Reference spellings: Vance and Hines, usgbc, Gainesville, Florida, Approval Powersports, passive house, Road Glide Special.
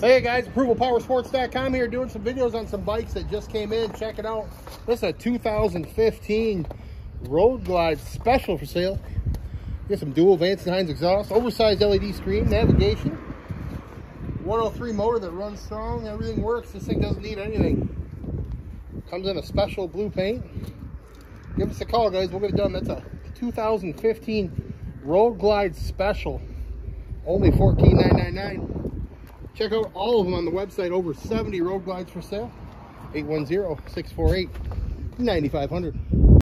Hey guys, ApprovalPowersports.com here, doing some videos on some bikes that just came in. Check it out. This is a 2015 Road Glide Special for sale. Get some dual Vance and Hines exhaust, oversized LED screen, navigation, 103 motor that runs strong. Everything works. This thing doesn't need anything. Comes in a special blue paint. Give us a call, guys. We'll get it done. That's a 2015 Road Glide Special. Only $14,999. Check out all of them on the website. Over 70 Road Glides for sale. 810-648-9500.